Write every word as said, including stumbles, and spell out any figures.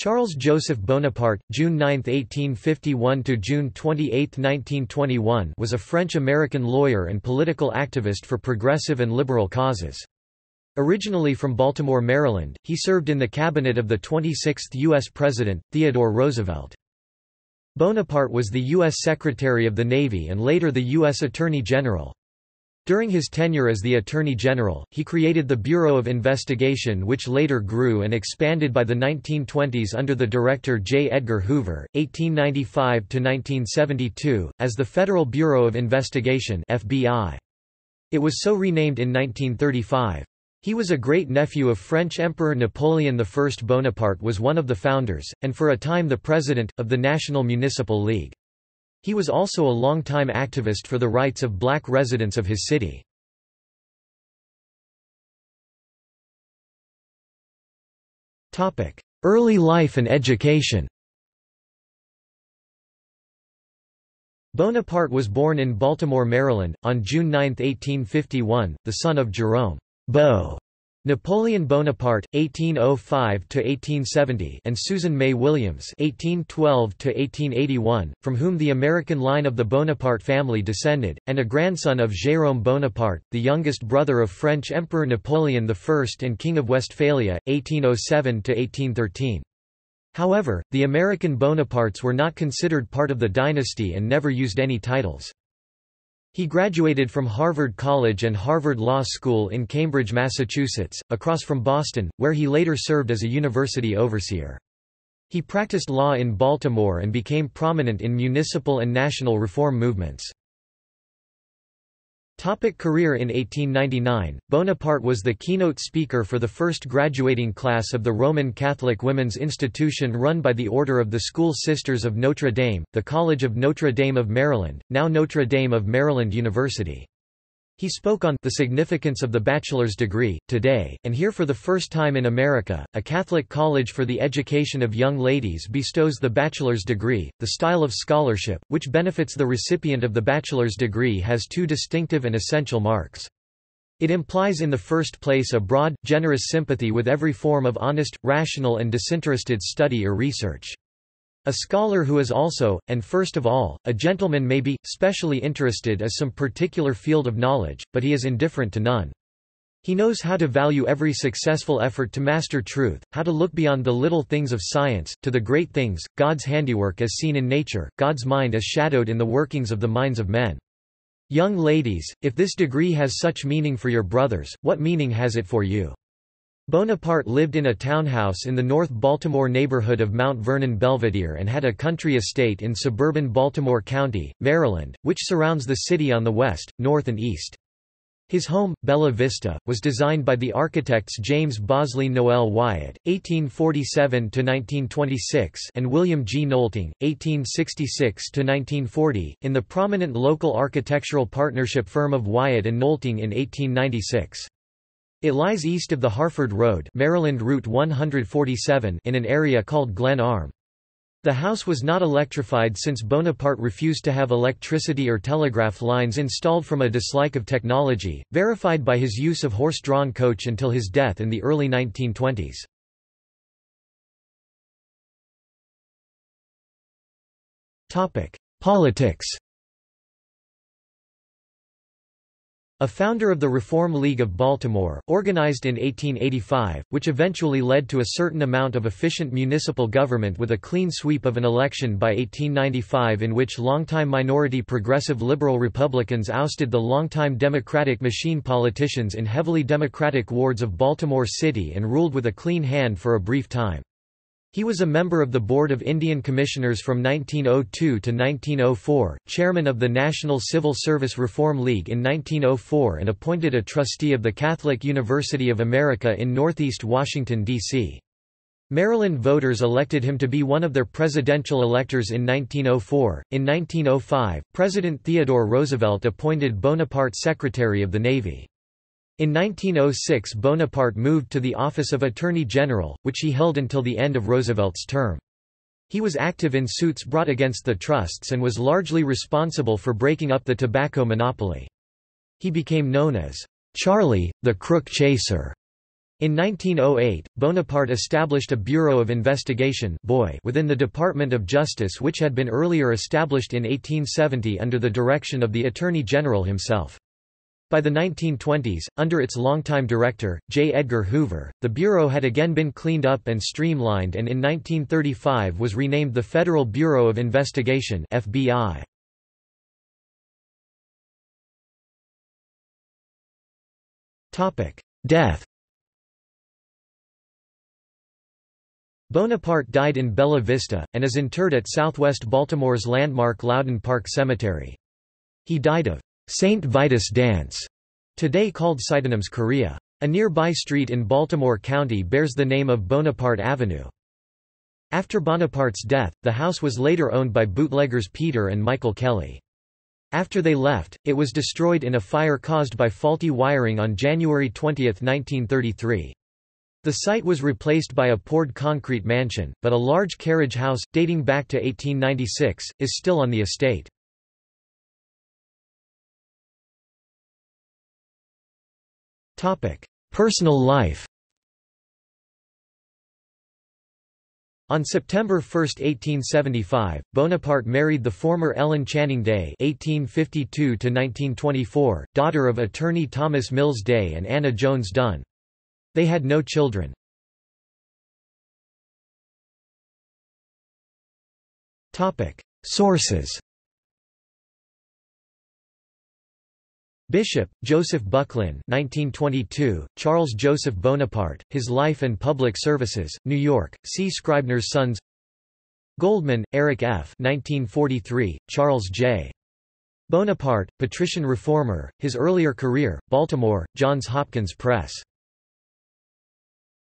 Charles Joseph Bonaparte, June ninth, eighteen fifty-one to June twenty-eighth, nineteen twenty-one, was a French-American lawyer and political activist for progressive and liberal causes. Originally from Baltimore, Maryland, he served in the cabinet of the twenty-sixth U S President, Theodore Roosevelt. Bonaparte was the U S Secretary of the Navy and later the U S Attorney General. During his tenure as the Attorney General, he created the Bureau of Investigation, which later grew and expanded by the nineteen twenties under the director J. Edgar Hoover, eighteen ninety-five to nineteen seventy-two, as the Federal Bureau of Investigation (F B I). It was so renamed in nineteen thirty-five. He was a great-nephew of French Emperor Napoleon the First. Bonaparte was one of the founders, and for a time the president, of the National Municipal League. He was also a longtime activist for the rights of black residents of his city. Early life and education. Bonaparte was born in Baltimore, Maryland, on June ninth, eighteen fifty-one, the son of Jérôme Bo. Napoleon Bonaparte eighteen oh five to eighteen seventy and Susan May Williams eighteen twelve to eighteen eighty-one, from whom the American line of the Bonaparte family descended, and a grandson of Jérôme Bonaparte, the youngest brother of French Emperor Napoleon the First and King of Westphalia eighteen oh seven to eighteen thirteen. However, the American Bonapartes were not considered part of the dynasty and never used any titles. He graduated from Harvard College and Harvard Law School in Cambridge, Massachusetts, across from Boston, where he later served as a university overseer. He practiced law in Baltimore and became prominent in municipal and national reform movements. Topic career. In eighteen ninety-nine, Bonaparte was the keynote speaker for the first graduating class of the Roman Catholic women's institution run by the Order of the School Sisters of Notre Dame, the College of Notre Dame of Maryland, now Notre Dame of Maryland University. He spoke on the significance of the bachelor's degree, today, and here for the first time in America, a Catholic college for the education of young ladies bestows the bachelor's degree. The style of scholarship, which benefits the recipient of the bachelor's degree, has two distinctive and essential marks. It implies in the first place a broad, generous sympathy with every form of honest, rational and disinterested study or research. A scholar who is also, and first of all, a gentleman may be, specially interested as some particular field of knowledge, but he is indifferent to none. He knows how to value every successful effort to master truth, how to look beyond the little things of science, to the great things, God's handiwork as seen in nature, God's mind as shadowed in the workings of the minds of men. Young ladies, if this degree has such meaning for your brothers, what meaning has it for you? Bonaparte lived in a townhouse in the North Baltimore neighborhood of Mount Vernon Belvedere and had a country estate in suburban Baltimore County, Maryland, which surrounds the city on the west, north and east. His home, Bella Vista, was designed by the architects James Bosley Noel Wyatt, eighteen forty-seven to nineteen twenty-six, and William G. Nolting, eighteen sixty-six to nineteen forty, in the prominent local architectural partnership firm of Wyatt and Nolting in eighteen ninety-six. It lies east of the Harford Road, Maryland Route one forty-seven, in an area called Glen Arm. The house was not electrified since Bonaparte refused to have electricity or telegraph lines installed from a dislike of technology, verified by his use of horse-drawn coach until his death in the early nineteen twenties. Topic: Politics. A founder of the Reform League of Baltimore, organized in eighteen eighty-five, which eventually led to a certain amount of efficient municipal government with a clean sweep of an election by eighteen ninety-five in which longtime minority progressive liberal Republicans ousted the longtime Democratic machine politicians in heavily Democratic wards of Baltimore City and ruled with a clean hand for a brief time. He was a member of the Board of Indian Commissioners from nineteen oh two to nineteen oh four, chairman of the National Civil Service Reform League in nineteen oh four and appointed a trustee of the Catholic University of America in Northeast Washington, D C Maryland voters elected him to be one of their presidential electors in nineteen oh four. In nineteen oh five, President Theodore Roosevelt appointed Bonaparte Secretary of the Navy. In nineteen oh six, Bonaparte moved to the office of Attorney General, which he held until the end of Roosevelt's term. He was active in suits brought against the trusts and was largely responsible for breaking up the tobacco monopoly. He became known as Charlie, the Crook Chaser. In nineteen oh eight, Bonaparte established a Bureau of Investigation within the Department of Justice, which had been earlier established in eighteen seventy under the direction of the Attorney General himself. By the nineteen twenties, under its longtime director, J. Edgar Hoover, the Bureau had again been cleaned up and streamlined, and in nineteen thirty-five was renamed the Federal Bureau of Investigation (F B I). Death. Bonaparte died in Bella Vista, and is interred at southwest Baltimore's landmark Loudoun Park Cemetery. He died of Saint Vitus Dance, today called Sydenham's chorea. A nearby street in Baltimore County bears the name of Bonaparte Avenue. After Bonaparte's death, the house was later owned by bootleggers Peter and Michael Kelly. After they left, it was destroyed in a fire caused by faulty wiring on January twentieth nineteen thirty-three. The site was replaced by a poured concrete mansion, but a large carriage house, dating back to eighteen ninety-six, is still on the estate. Personal life. On September first eighteen seventy-five, Bonaparte married the former Ellen Channing Day eighteen fifty-two to nineteen twenty-four, daughter of attorney Thomas Mills Day and Anna Jones Dunn. They had no children. Sources. Bishop, Joseph Bucklin nineteen twenty-two, Charles Joseph Bonaparte, His Life and Public Services, New York, C. Scribner's Sons. Goldman, Eric F. nineteen forty-three, Charles J. Bonaparte, Patrician Reformer, His Earlier Career, Baltimore, Johns Hopkins Press.